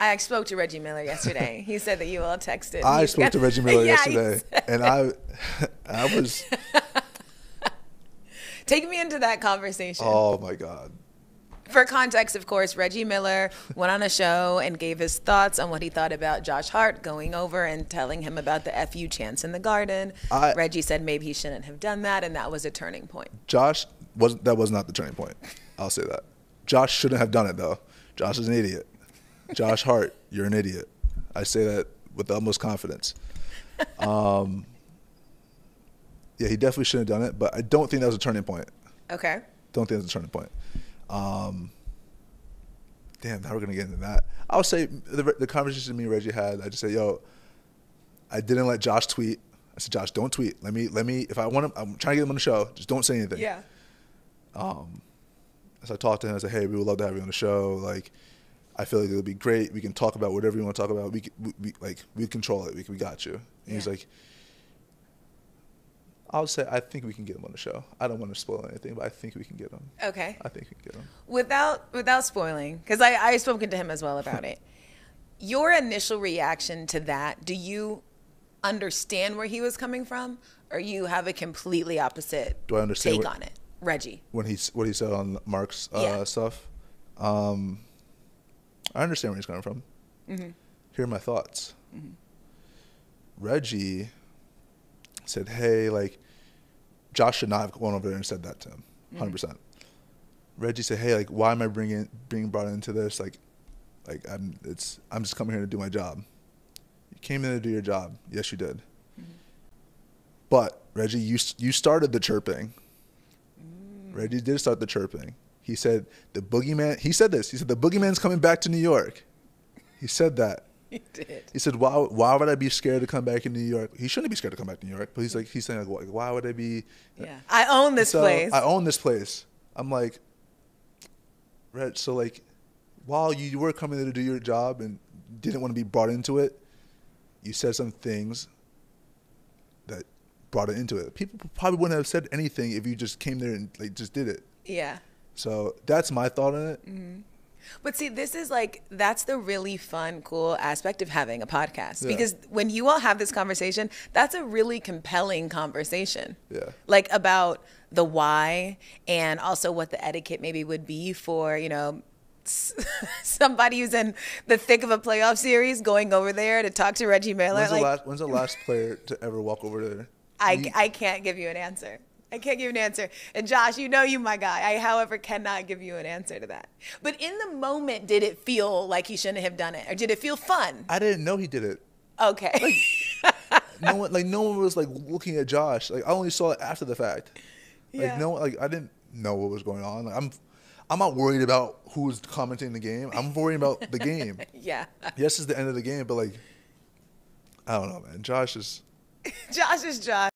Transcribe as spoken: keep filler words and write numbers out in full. I spoke to Reggie Miller yesterday. He said that you all texted. I He's spoke got, to Reggie Miller yeah, yesterday, and I, I was. Take me into that conversation. Oh my God. For context, of course, Reggie Miller went on a show and gave his thoughts on what he thought about Josh Hart going over and telling him about the F U chants in the garden. I, Reggie said maybe he shouldn't have done that, and that was a turning point. Josh, was that was not the turning point. I'll say that. Josh shouldn't have done it, though. Josh is an idiot. Josh Hart, you're an idiot. I say that with the utmost confidence. Um, yeah, he definitely shouldn't have done it, but I don't think that was a turning point. Okay. Don't think that was a turning point. Um, damn, how are we going to get into that? I would say the, the conversation me and Reggie had, I just said, yo, I didn't let Josh tweet. I said, Josh, don't tweet. Let me, let me, if I want to, I'm trying to get him on the show, just don't say anything. Yeah. Um, so I talked to him. I said, hey, we would love to have you on the show. Like, I feel like it'll be great. We can talk about whatever you want to talk about. We, we, we like, we control it. We, we got you. And yeah. He's like, I would say I think we can get him on the show. I don't want to spoil anything, but I think we can get him. Okay. I think we can get him. Without without spoiling, because I, I've spoken to him as well about it. Your initial reaction to that, do you understand where he was coming from, or you have a completely opposite do I understand take what, on it? Reggie. When he, what he said on Mark's uh, yeah. stuff? Um, I understand where he's coming from. Mm-hmm. Here are my thoughts. Mm-hmm. Reggie said, hey, like, Josh should not have gone over there and said that to him, one hundred percent. Mm-hmm. Reggie said, hey, like, why am I bringing, being brought into this? Like, like I'm, it's, I'm just coming here to do my job. You came in to do your job. Yes, you did. Mm-hmm. But, Reggie, you, you started the chirping. Mm. Reggie did start the chirping. He said, the boogeyman, he said this. He said, the boogeyman's coming back to New York. He said that. He did. He said, why, why would I be scared to come back in New York? He shouldn't be scared to come back to New York, but he's like, he's saying, like, why, why would I be? Yeah. I own this so, place. I own this place. I'm like, right. So like, while you were coming there to do your job and didn't want to be brought into it, you said some things that brought it into it. People probably wouldn't have said anything if you just came there and like just did it. Yeah. So that's my thought on it. Mm-hmm. But see, this is like, that's the really fun, cool aspect of having a podcast. Yeah. Because when you all have this conversation, that's a really compelling conversation. Yeah. Like about the why and also what the etiquette maybe would be for, you know, somebody who's in the thick of a playoff series going over there to talk to Reggie Miller. When's, like, the, last, when's the last player to ever walk over there? I, you, I can't give you an answer. I can't give you an answer. And Josh, you know you my guy. I, however, cannot give you an answer to that. But in the moment, did it feel like he shouldn't have done it? Or did it feel fun? I didn't know he did it. Okay. Like, no one, like, no one was, like, looking at Josh. Like, I only saw it after the fact. Like, yeah. no, like, I didn't know what was going on. Like, I'm, I'm not worried about who's commenting the game. I'm worried about the game. Yeah. Yes, it's the end of the game, but, like, I don't know, man. Josh is... Josh is Josh.